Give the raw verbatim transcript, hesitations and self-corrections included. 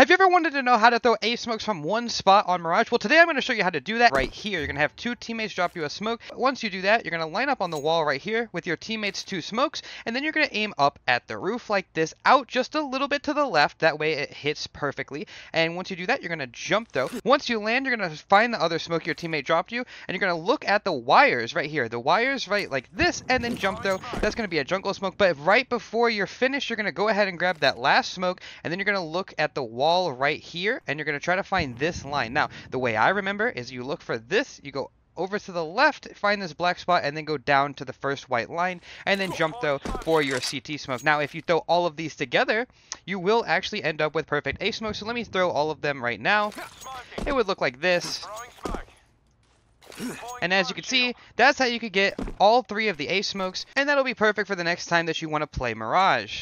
Have you ever wanted to know how to throw a smokes from one spot on Mirage? Well, today I'm going to show you how to do that right here. You're going to have two teammates drop you a smoke. Once you do that, you're going to line up on the wall right here with your teammates' two smokes, and then you're going to aim up at the roof like this, out just a little bit to the left. That way it hits perfectly. And once you do that, you're going to jump throw. Once you land, you're going to find the other smoke your teammate dropped you, and you're going to look at the wires right here. The wires right like this, and then jump throw. That's going to be a jungle smoke, but right before you're finished, you're going to go ahead and grab that last smoke, and then you're going to look at the wall right here, and you're going to try to find this line. Now, the way I remember is you look for this, you go over to the left, find this black spot, and then go down to the first white line, and then jump throw for your C T smoke. Now, if you throw all of these together, you will actually end up with perfect A smoke, so let me throw all of them right now. It would look like this. And as you can see, that's how you could get all three of the A smokes, and that'll be perfect for the next time that you want to play Mirage.